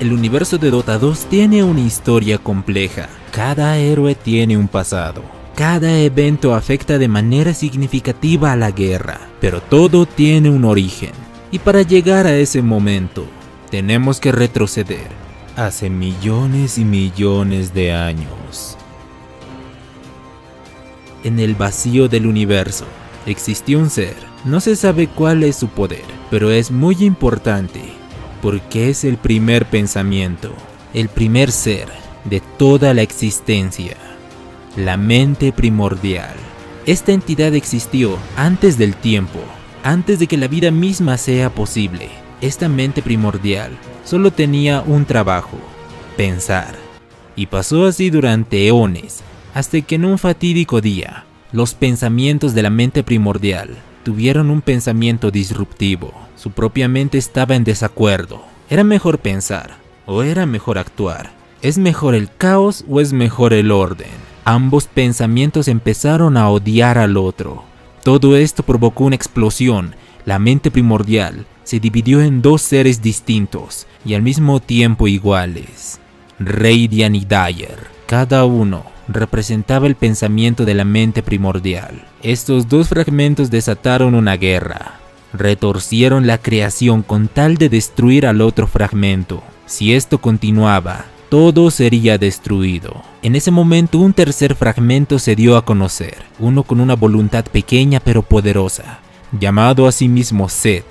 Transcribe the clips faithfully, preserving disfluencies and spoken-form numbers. El universo de Dota dos tiene una historia compleja. Cada héroe tiene un pasado. Cada evento afecta de manera significativa a la guerra, pero todo tiene un origen. Y para llegar a ese momento, tenemos que retroceder hace millones y millones de años. En el vacío del universo, existió un ser. No se sabe cuál es su poder, pero es muy importante, porque es el primer pensamiento, el primer ser de toda la existencia, la mente primordial. Esta entidad existió antes del tiempo, antes de que la vida misma sea posible. Esta mente primordial solo tenía un trabajo, pensar, y pasó así durante eones, hasta que en un fatídico día, los pensamientos de la mente primordial tuvieron un pensamiento disruptivo. Su propia mente estaba en desacuerdo. ¿Era mejor pensar o era mejor actuar? ¿Es mejor el caos o es mejor el orden? Ambos pensamientos empezaron a odiar al otro. Todo esto provocó una explosión. La mente primordial se dividió en dos seres distintos y al mismo tiempo iguales. Radiant y Dire. Cada uno representaba el pensamiento de la mente primordial. Estos dos fragmentos desataron una guerra. Retorcieron la creación con tal de destruir al otro fragmento. Si esto continuaba, todo sería destruido. En ese momento un tercer fragmento se dio a conocer, uno con una voluntad pequeña pero poderosa, llamado a sí mismo Seth.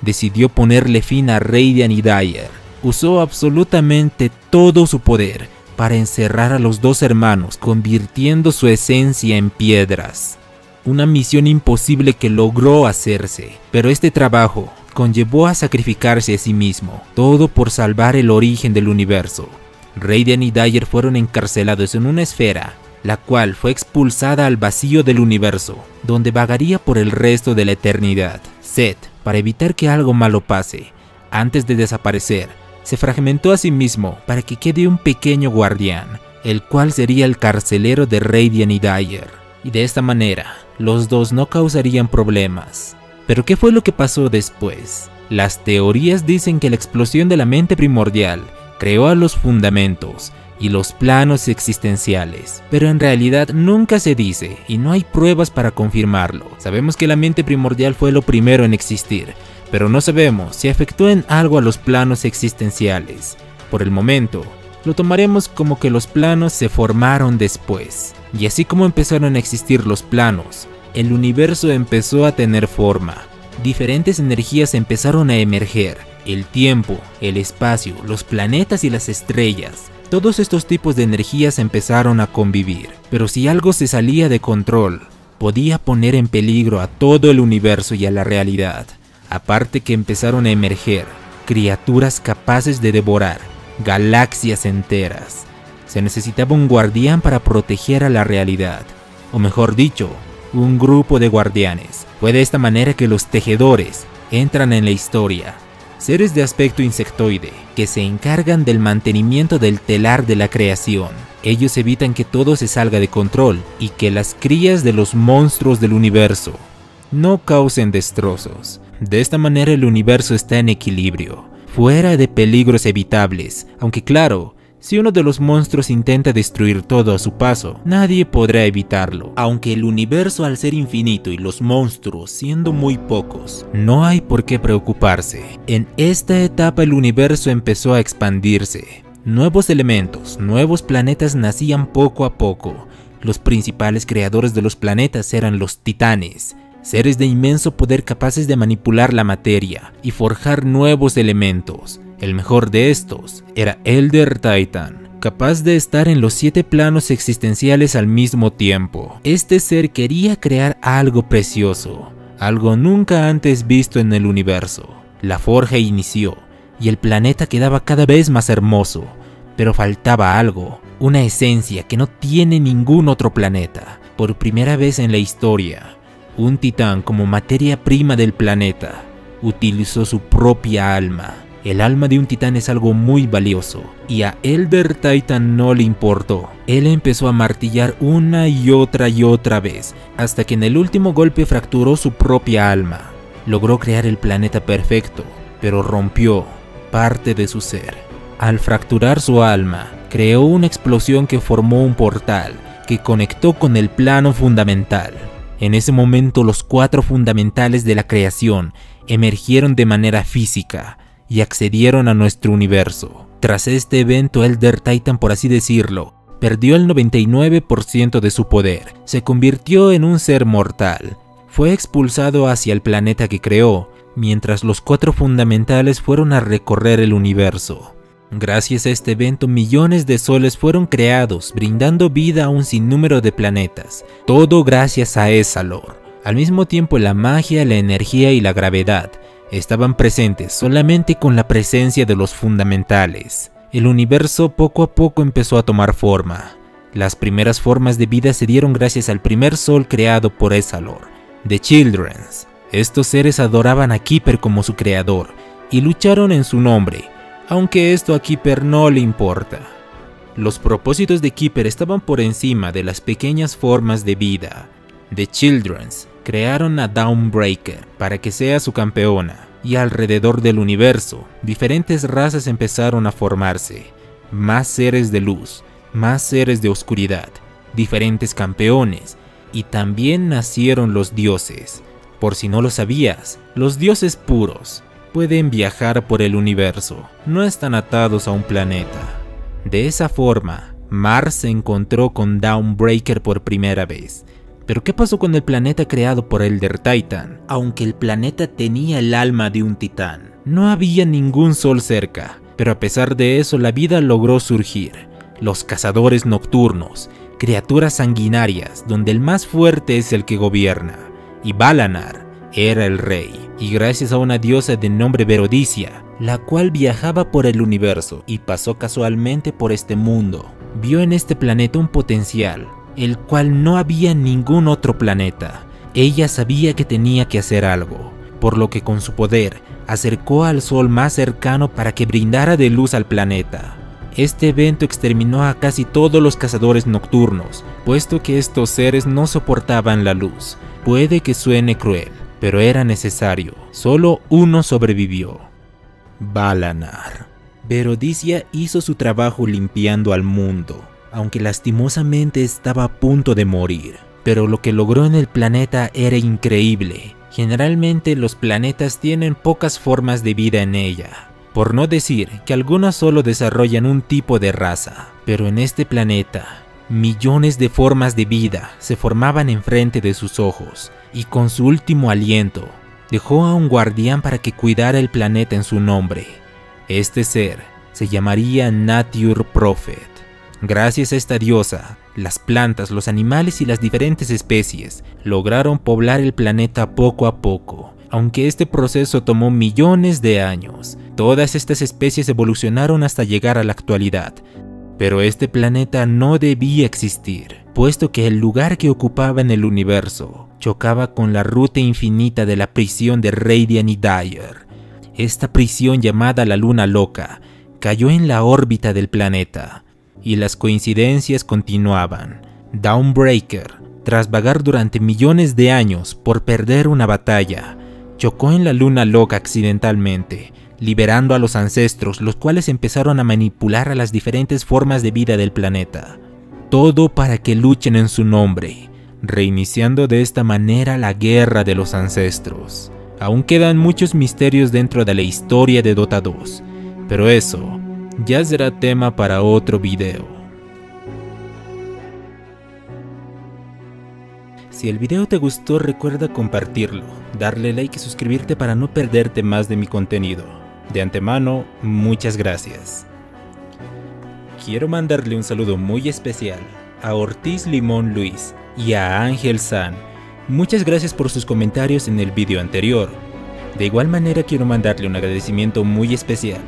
Decidió ponerle fin a Radiant y Dire. Usó absolutamente todo su poder para encerrar a los dos hermanos, convirtiendo su esencia en piedras. Una misión imposible que logró hacerse, pero este trabajo conllevó a sacrificarse a sí mismo, todo por salvar el origen del universo. Radiant y Dire fueron encarcelados en una esfera, la cual fue expulsada al vacío del universo, donde vagaría por el resto de la eternidad. Seth, para evitar que algo malo pase, antes de desaparecer, se fragmentó a sí mismo para que quede un pequeño guardián, el cual sería el carcelero de Radiant y Dire. Y de esta manera, los dos no causarían problemas. ¿Pero qué fue lo que pasó después? Las teorías dicen que la explosión de la mente primordial creó a los fundamentos y los planos existenciales, pero en realidad nunca se dice y no hay pruebas para confirmarlo. Sabemos que la mente primordial fue lo primero en existir, pero no sabemos si afectó en algo a los planos existenciales. Por el momento, lo tomaremos como que los planos se formaron después. Y así como empezaron a existir los planos, el universo empezó a tener forma. Diferentes energías empezaron a emerger. El tiempo, el espacio, los planetas y las estrellas. Todos estos tipos de energías empezaron a convivir. Pero si algo se salía de control, podía poner en peligro a todo el universo y a la realidad. Aparte que empezaron a emerger criaturas capaces de devorar galaxias enteras. Se necesitaba un guardián para proteger a la realidad, o mejor dicho, un grupo de guardianes. Fue de esta manera que los tejedores entran en la historia, seres de aspecto insectoide, que se encargan del mantenimiento del telar de la creación. Ellos evitan que todo se salga de control y que las crías de los monstruos del universo no causen destrozos. De esta manera el universo está en equilibrio, fuera de peligros evitables, aunque claro, si uno de los monstruos intenta destruir todo a su paso, nadie podrá evitarlo. Aunque el universo al ser infinito y los monstruos siendo muy pocos, no hay por qué preocuparse. En esta etapa el universo empezó a expandirse. Nuevos elementos, nuevos planetas nacían poco a poco. Los principales creadores de los planetas eran los titanes, seres de inmenso poder capaces de manipular la materia y forjar nuevos elementos. El mejor de estos era Elder Titan, capaz de estar en los siete planos existenciales al mismo tiempo. Este ser quería crear algo precioso, algo nunca antes visto en el universo. La forja inició y el planeta quedaba cada vez más hermoso, pero faltaba algo, una esencia que no tiene ningún otro planeta. Por primera vez en la historia, un titán como materia prima del planeta utilizó su propia alma. El alma de un titán es algo muy valioso, y a Elder Titan no le importó. Él empezó a martillar una y otra y otra vez, hasta que en el último golpe fracturó su propia alma. Logró crear el planeta perfecto, pero rompió parte de su ser. Al fracturar su alma, creó una explosión que formó un portal que conectó con el plano fundamental. En ese momento los cuatro fundamentales de la creación emergieron de manera física y accedieron a nuestro universo. Tras este evento, Elder Titan, por así decirlo, perdió el noventa y nueve por ciento de su poder, se convirtió en un ser mortal, fue expulsado hacia el planeta que creó, mientras los cuatro fundamentales fueron a recorrer el universo. Gracias a este evento, millones de soles fueron creados, brindando vida a un sinnúmero de planetas, todo gracias a Esalor. Al mismo tiempo, la magia, la energía y la gravedad estaban presentes solamente con la presencia de los fundamentales. El universo poco a poco empezó a tomar forma. Las primeras formas de vida se dieron gracias al primer sol creado por Esalor, The Children's. Estos seres adoraban a Keeper como su creador y lucharon en su nombre, aunque esto a Keeper no le importa. Los propósitos de Keeper estaban por encima de las pequeñas formas de vida. The Children's crearon a Dawnbreaker para que sea su campeona, y alrededor del universo, diferentes razas empezaron a formarse, más seres de luz, más seres de oscuridad, diferentes campeones, y también nacieron los dioses. Por si no lo sabías, los dioses puros pueden viajar por el universo, no están atados a un planeta. De esa forma, Mars se encontró con Dawnbreaker por primera vez. Pero ¿qué pasó con el planeta creado por Elder Titan? Aunque el planeta tenía el alma de un titán, no había ningún sol cerca, pero a pesar de eso la vida logró surgir. Los cazadores nocturnos, criaturas sanguinarias donde el más fuerte es el que gobierna, y Balanar era el rey, y gracias a una diosa de nombre Verodicia, la cual viajaba por el universo y pasó casualmente por este mundo, vio en este planeta un potencial, el cual no había en ningún otro planeta. Ella sabía que tenía que hacer algo, por lo que con su poder acercó al sol más cercano para que brindara de luz al planeta. Este evento exterminó a casi todos los cazadores nocturnos, puesto que estos seres no soportaban la luz. Puede que suene cruel, pero era necesario. Solo uno sobrevivió: Balanar. Verodicia hizo su trabajo limpiando al mundo, aunque lastimosamente estaba a punto de morir. Pero lo que logró en el planeta era increíble. Generalmente los planetas tienen pocas formas de vida en ella, por no decir que algunas solo desarrollan un tipo de raza. Pero en este planeta, millones de formas de vida se formaban enfrente de sus ojos, y con su último aliento, dejó a un guardián para que cuidara el planeta en su nombre. Este ser se llamaría Nature Prophet. Gracias a esta diosa, las plantas, los animales y las diferentes especies lograron poblar el planeta poco a poco. Aunque este proceso tomó millones de años, todas estas especies evolucionaron hasta llegar a la actualidad. Pero este planeta no debía existir, puesto que el lugar que ocupaba en el universo chocaba con la ruta infinita de la prisión de Radiant y Dire. Esta prisión, llamada la Luna Loca, cayó en la órbita del planeta, y las coincidencias continuaban. Dawnbreaker, tras vagar durante millones de años por perder una batalla, chocó en la Luna Loca accidentalmente, liberando a los ancestros, los cuales empezaron a manipular a las diferentes formas de vida del planeta, todo para que luchen en su nombre, reiniciando de esta manera la guerra de los ancestros. Aún quedan muchos misterios dentro de la historia de Dota dos, pero eso ya será tema para otro video. Si el video te gustó, recuerda compartirlo, darle like y suscribirte para no perderte más de mi contenido. De antemano, muchas gracias. Quiero mandarle un saludo muy especial a Ortiz Limón Luis y a Ángel San. Muchas gracias por sus comentarios en el video anterior. De igual manera, quiero mandarle un agradecimiento muy especial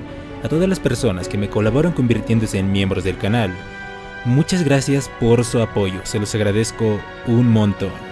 a todas las personas que me colaboran convirtiéndose en miembros del canal. Muchas gracias por su apoyo, se los agradezco un montón.